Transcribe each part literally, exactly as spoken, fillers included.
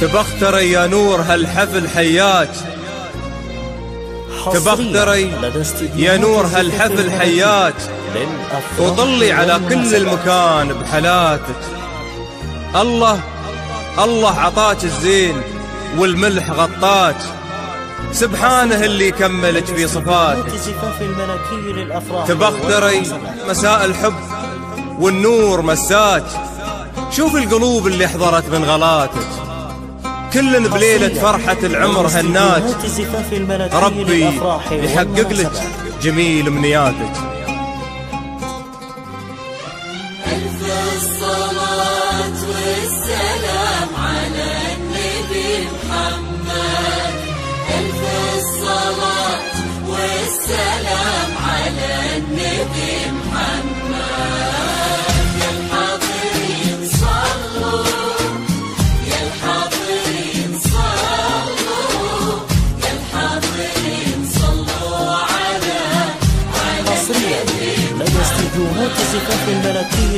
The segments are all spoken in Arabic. تبختري يا نور هالحفل حياك، تبختري يا نور هالحفل حياك، وضلي على كل المكان بحلاتك. الله الله عطاك الزين والملح غطاك، سبحانه اللي كملك في صفاتك. تبختري مساء الحب والنور مساك، شوف القلوب اللي حضرت من غلاتك، كلن بليلة فرحة العمر هناك. ربي يحقق لك جميل منياتك. ألف الصلاة والسلام على النبي محمد، ألف الصلاة والسلام على النبي محمد.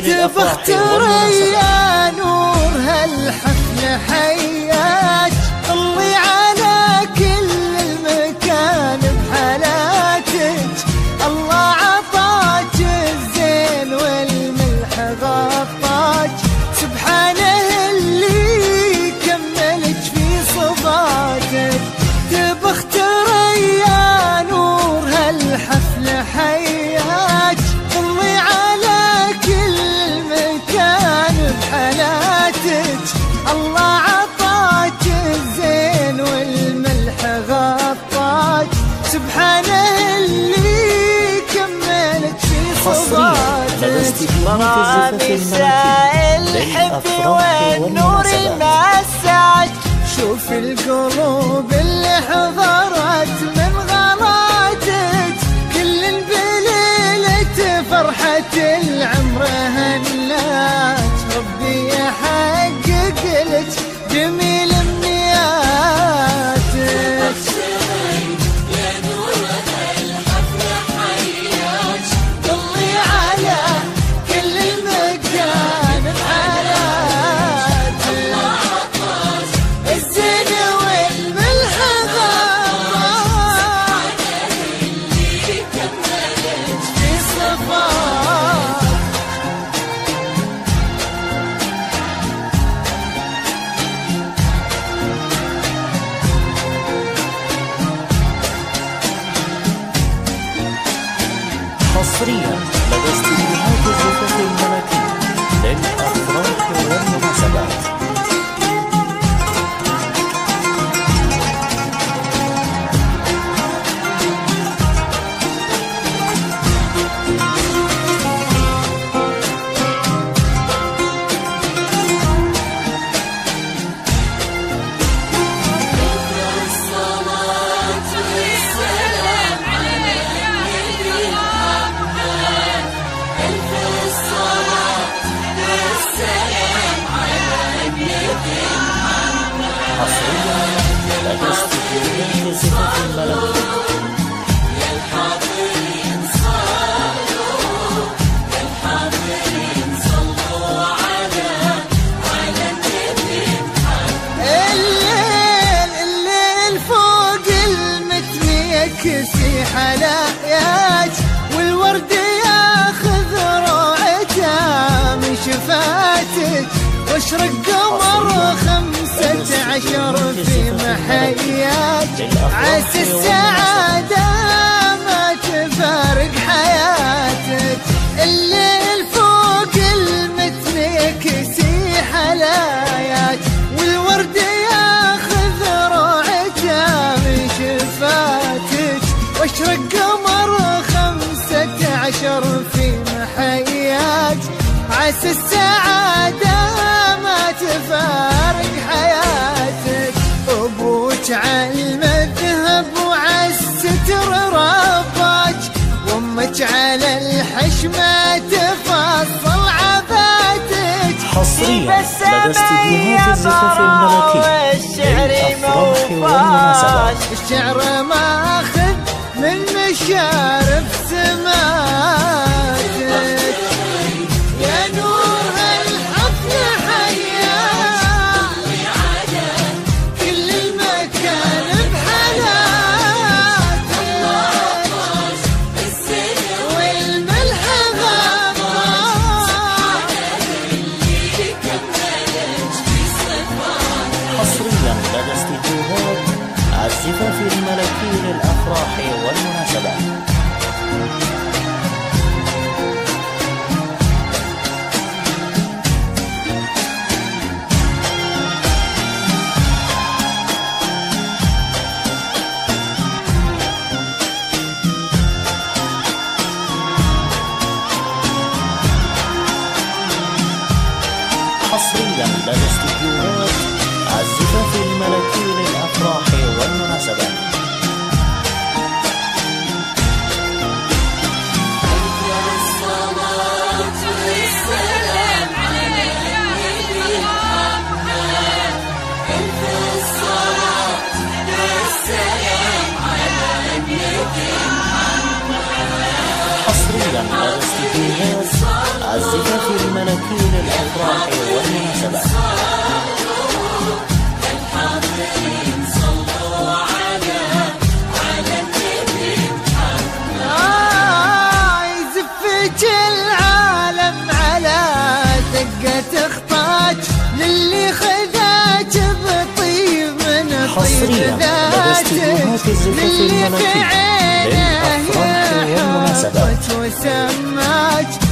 تبختري يا نور هالحفل حياك، طلي على كل المكان بحلاتك. الله عطاك الزين والملح غطاك، سبحانه اللي كملك في صفاتك. تبختري يا نور هالحفل حياك، طلي على كل المكان بحلاتك. الله عطاك الزين والملح غطاك، سبحانه اللي كملك في صفاتك. ما بيساء الحب والنور مساك، شوف القلوب اللي حضرت من غلاتك، كل بليلة فرحة العمر هناك. ربي يحقق لك جميل منياتك. حصريا لدى استديوهات زفات الملكي للأفراح والمناسبات. في حلاياك والورد ياخذ روعته من شفاتك، واشرق قمر خمسة عشر في محياك. عسى السعادة ما تفارق حياتك، الليل فوق المتن يكسي حلاياك والورد ياخذ روعته من شفاتك، واشرق قمر خمسة عشر في محياك. عسى السعادة ما تفارق حياتك، أبوك عالمذهب وعالستر رباك، وأمك على الحشمة تفصل عباتك. حصريا لدى استديوهات الزفاف الملكي للأفراح والمناسبات. الشعر ماخذ من مشارف سماتك، يا نور هالحفل حياك، طلي على لبست جوهات عالزفاف الملكي للأفراح والمناسبات. لبست جوهات عالزفاف الملكي للأفراح والمناسبات. حصريا لدى استديوهات الزفاف الملكي للأفراح والمناسبات. وسماك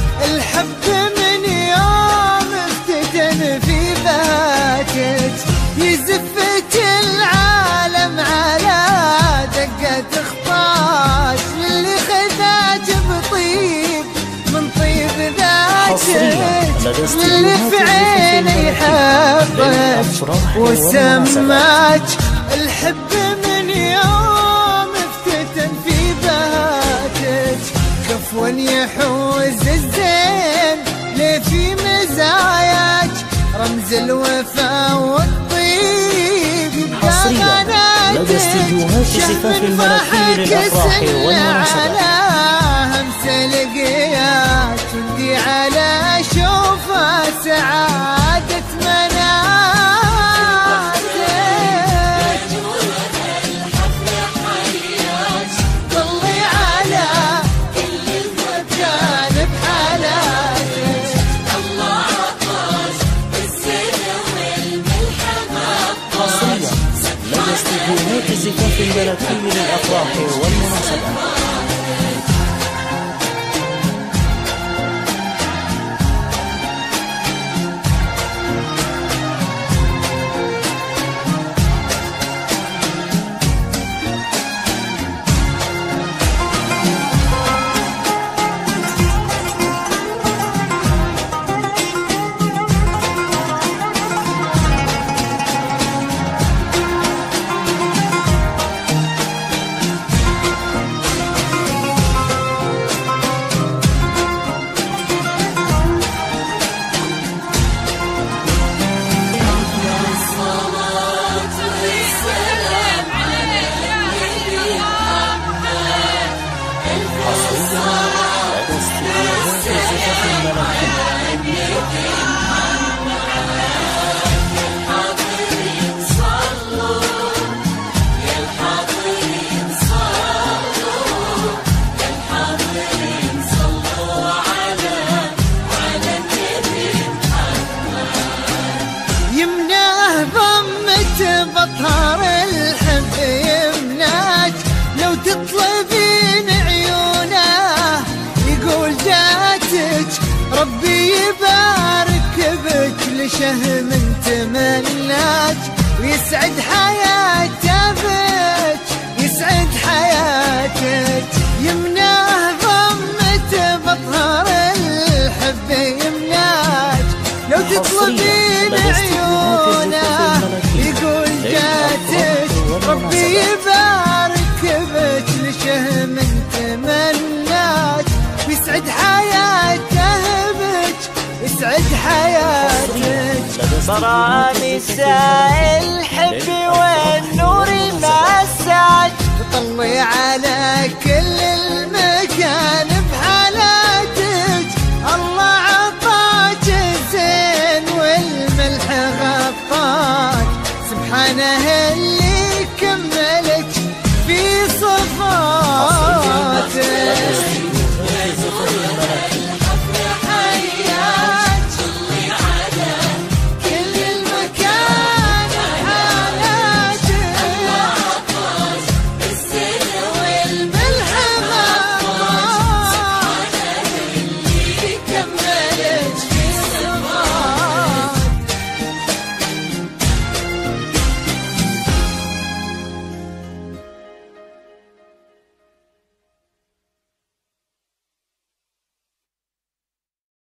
الحب من يوم افتتن في باكج، يزفت العالم على دقة خطاش، للي خذاك بطيب من طيب ذاتك، للي في عيني حبك وسماك الحب من يوم افتتن في بهاتك، كفوا يحوز الزين لي في مزاياك، رمز الوفاء والطيب يبقى غناتك، شهم فرحك سنة على همسة لقياك، ودي على شوفة سعادة مناك. زفات الزفاف الملكي للأفراح والمناسبات. بطهر الحب يمناك، لو تطلبين عيونه يقول جاتك، ربي يبارك بكل شهم تمناك، ويسعد حياتك يسعد حياتك، يمناه ضمته بطهر الحب يمناك، لو تطلبين عيونه ربي يبارك بك لشهم تمناك، ويسعد حياته بك يسعد حياتك، براني سائل حبي والنور مساك، طلي على كل المكان.